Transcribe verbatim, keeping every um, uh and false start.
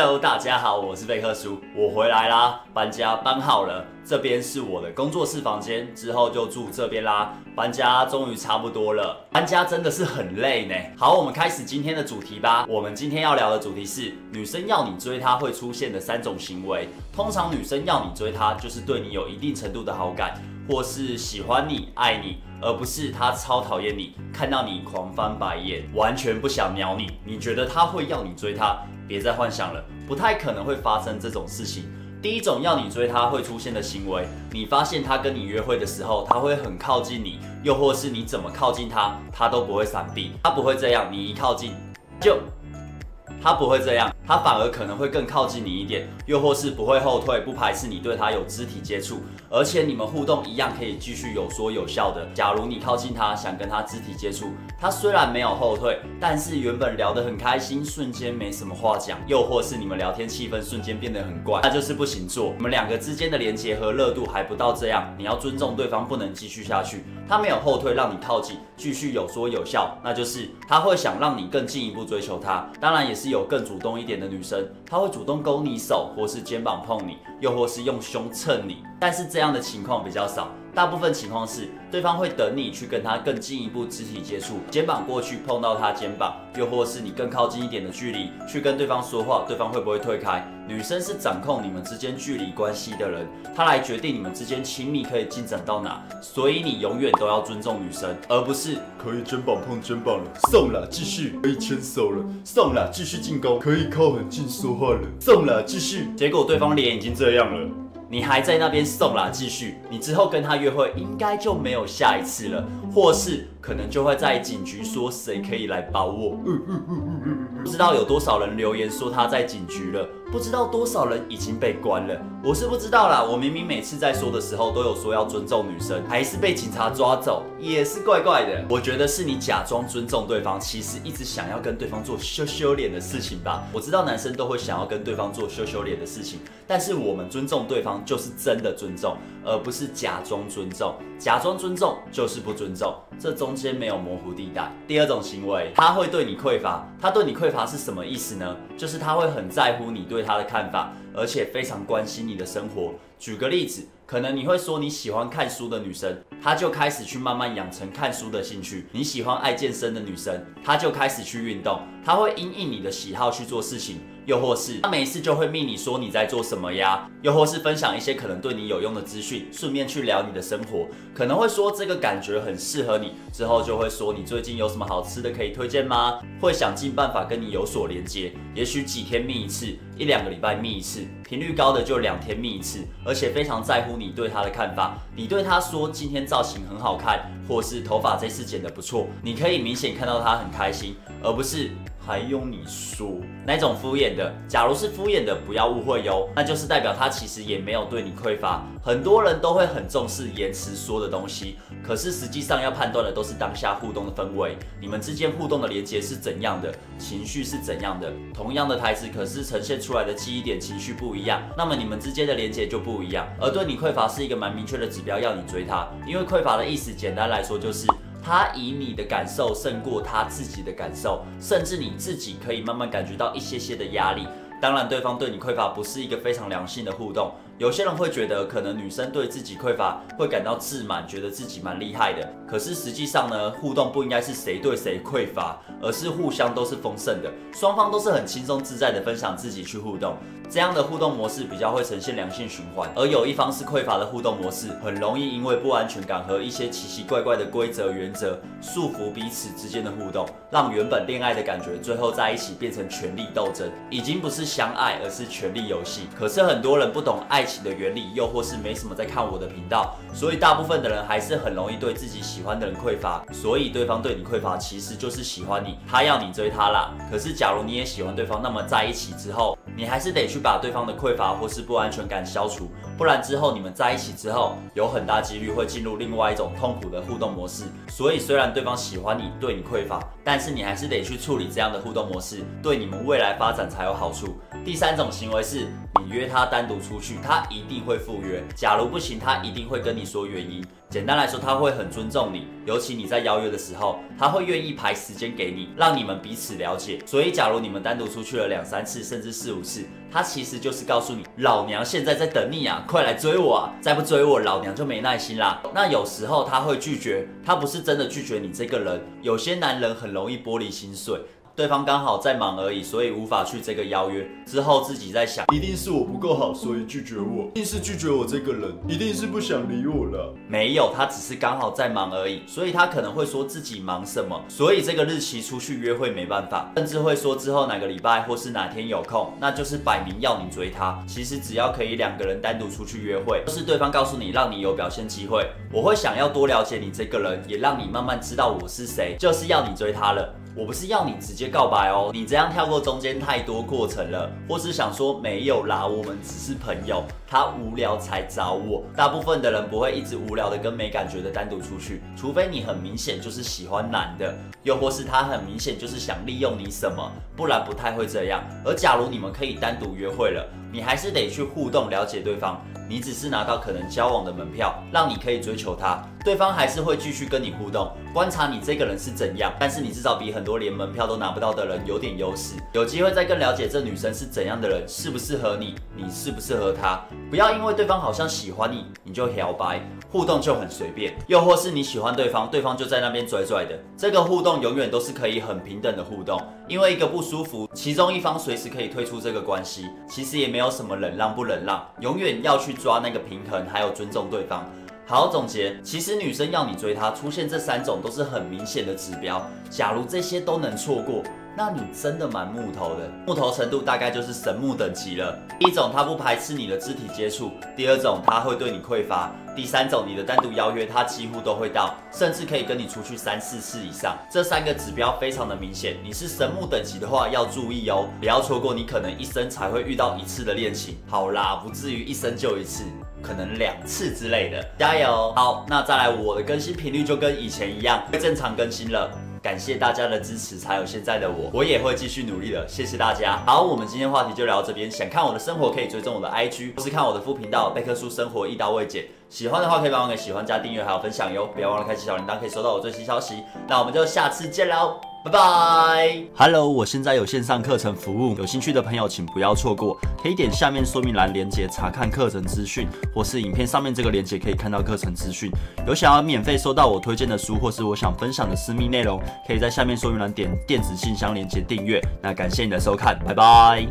Hello， 大家好，我是贝克叔，我回来啦，搬家搬好了，这边是我的工作室房间，之后就住这边啦。搬家终于差不多了，搬家真的是很累呢。好，我们开始今天的主题吧。我们今天要聊的主题是女生要你追她会出现的三种行为。通常女生要你追她，就是对你有一定程度的好感，或是喜欢你、爱你。 而不是他超讨厌你，看到你狂翻白眼，完全不想鸟你。你觉得他会要你追他？别再幻想了，不太可能会发生这种事情。第一种要你追他会出现的行为，你发现他跟你约会的时候，他会很靠近你，又或是你怎么靠近他，他都不会闪避，他不会这样，你一靠近就。 他不会这样，他反而可能会更靠近你一点，又或是不会后退，不排斥你对他有肢体接触，而且你们互动一样可以继续有说有笑的。假如你靠近他，想跟他肢体接触，他虽然没有后退，但是原本聊得很开心，瞬间没什么话讲，又或是你们聊天气氛瞬间变得很怪，那就是不行做。你们两个之间的连结和热度还不到这样，你要尊重对方，不能继续下去。他没有后退，让你靠近，继续有说有笑，那就是他会想让你更进一步追求他，当然也是。 有更主动一点的女生，她会主动勾你手，或是肩膀碰你，又或是用胸蹭你。但是这样的情况比较少，大部分情况是对方会等你去跟她更进一步肢体接触，肩膀过去碰到她肩膀，又或是你更靠近一点的距离去跟对方说话，对方会不会退开？女生是掌控你们之间距离关系的人，她来决定你们之间亲密可以进展到哪，所以你永远都要尊重女生，而不是可以肩膀碰肩膀了，送了继续，可以牵手了，送了继续。 进攻可以靠很近说话了，送啦，继续。结果对方脸已经这样了，你还在那边送啦，继续。你之后跟他约会应该就没有下一次了，或是可能就会在警局说谁可以来把握。嗯嗯嗯嗯嗯嗯、不知道有多少人留言说他在警局了，不知道多少人已经被关了。我是不知道啦，我明明每次在说的时候都有说要尊重女生，还是被警察抓走，也是怪怪的。我觉得是你假装尊重对方，其实一直想要跟对方做羞羞脸的事情吧。我知道男生都会想要跟对方做羞羞脸的事情，但是我们尊重对方就是真的尊重，而不是假装尊重。假装尊重就是不尊重，这中间没有模糊地带。第二种行为，他会对你匮乏，他对你匮乏。 他是什么意思呢？就是他会很在乎你对他的看法，而且非常关心你的生活。举个例子，可能你会说你喜欢看书的女生，她就开始去慢慢养成看书的兴趣；你喜欢爱健身的女生，她就开始去运动。她会因应你的喜好去做事情，又或是她没事就会密你说你在做什么呀，又或是分享一些可能对你有用的资讯，顺便去聊你的生活。可能会说这个感觉很适合你，之后就会说你最近有什么好吃的可以推荐吗？会想尽办法跟你有所连接，也许几天密一次，一两个礼拜密一次，频率高的就两天密一次。 而且非常在乎你对他的看法，你对他说今天造型很好看，或是头发这次剪得不错，你可以明显看到他很开心，而不是还用你说那种敷衍的。假如是敷衍的，不要误会哟，那就是代表他其实也没有对你匮乏。很多人都会很重视言辞说的东西，可是实际上要判断的都是当下互动的氛围，你们之间互动的连接是怎样的，情绪是怎样的。同样的台词，可是呈现出来的记忆点、情绪不一样，那么你们之间的连接就不。 不一样，而对你匮乏是一个蛮明确的指标，要你追他，因为匮乏的意思，简单来说就是。 他以你的感受胜过他自己的感受，甚至你自己可以慢慢感觉到一些些的压力。当然，对方对你匮乏不是一个非常良性的互动。有些人会觉得，可能女生对自己匮乏会感到自满，觉得自己蛮厉害的。可是实际上呢，互动不应该是谁对谁匮乏，而是互相都是丰盛的，双方都是很轻松自在的分享自己去互动。这样的互动模式比较会呈现良性循环。而有一方是匮乏的互动模式，很容易因为不安全感和一些奇奇怪怪的规则原。 原则束缚彼此之间的互动，让原本恋爱的感觉最后在一起变成权力斗争，已经不是相爱，而是权力游戏。可是很多人不懂爱情的原理，又或是没什么在看我的频道，所以大部分的人还是很容易对自己喜欢的人匮乏。所以对方对你匮乏，其实就是喜欢你，他要你追他啦。可是假如你也喜欢对方，那么在一起之后，你还是得去把对方的匮乏或是不安全感消除，不然之后你们在一起之后，有很大几率会进入另外一种痛苦的互动模式。 所以，虽然对方喜欢你，对你匮乏，但是你还是得去处理这样的互动模式，对你们未来发展才有好处。第三种行为是，你约他单独出去，他一定会赴约。假如不行，他一定会跟你说原因。简单来说，他会很尊重你，尤其你在邀约的时候，他会愿意排时间给你，让你们彼此了解。所以，假如你们单独出去了两三次，甚至四五次，他其实就是告诉你，老娘现在在等你啊，快来追我啊！再不追我，老娘就没耐心啦。那有时候他会拒绝，他不是真的拒绝你这个人。有些男人很容易玻璃心碎。 对方刚好在忙而已，所以无法去这个邀约。之后自己在想，一定是我不够好，所以拒绝我；一定是拒绝我这个人，一定是不想理我了。没有，他只是刚好在忙而已，所以他可能会说自己忙什么，所以这个日期出去约会没办法，甚至会说之后哪个礼拜或是哪天有空，那就是摆明要你追他。其实只要可以两个人单独出去约会，就是对方告诉你，让你有表现机会，我会想要多了解你这个人，也让你慢慢知道我是谁，就是要你追他了。 我不是要你直接告白哦，你这样跳过中间太多过程了，或是想说没有啦，我们只是朋友，他无聊才找我。大部分的人不会一直无聊的跟没感觉的单独出去，除非你很明显就是喜欢男的，又或是他很明显就是想利用你什么，不然不太会这样。而假如你们可以单独约会了，你还是得去互动了解对方，你只是拿到可能交往的门票，让你可以追求他。 对方还是会继续跟你互动，观察你这个人是怎样，但是你至少比很多连门票都拿不到的人有点优势，有机会再更了解这女生是怎样的人，适不适合你，你适不适合她。不要因为对方好像喜欢你，你就摇摆，互动就很随便，又或是你喜欢对方，对方就在那边拽拽的，这个互动永远都是可以很平等的互动，因为一个不舒服，其中一方随时可以退出这个关系，其实也没有什么忍让不忍让，永远要去抓那个平衡，还有尊重对方。 好，总结，其实女生要你追她，出现这三种都是很明显的指标。假如这些都能错过，那你真的蛮木头的。木头程度大概就是神木等级了。第一种，她不排斥你的肢体接触；第二种，她会对你匮乏；第三种，你的单独邀约她几乎都会到，甚至可以跟你出去三四次以上。这三个指标非常的明显。你是神木等级的话，要注意哦，不要错过你可能一生才会遇到一次的恋情。好啦，不至于一生就一次。 可能两次之类的，加油！好，那再来，我的更新频率就跟以前一样，会正常更新了。感谢大家的支持，才有现在的我，我也会继续努力的，谢谢大家。好，我们今天话题就聊到这边。想看我的生活，可以追踪我的 I G， 或是看我的副频道贝克书生活一刀未剪。喜欢的话，可以帮我给喜欢加订阅还有分享哟，不要忘了开启小铃铛，可以收到我最新消息。那我们就下次见喽！ 拜拜 ！Hello， 我现在有线上课程服务，有兴趣的朋友请不要错过，可以点下面说明栏连结查看课程资讯，或是影片上面这个连结可以看到课程资讯。有想要免费收到我推荐的书，或是我想分享的私密内容，可以在下面说明栏点电子信箱连结订阅。那感谢你的收看，拜拜。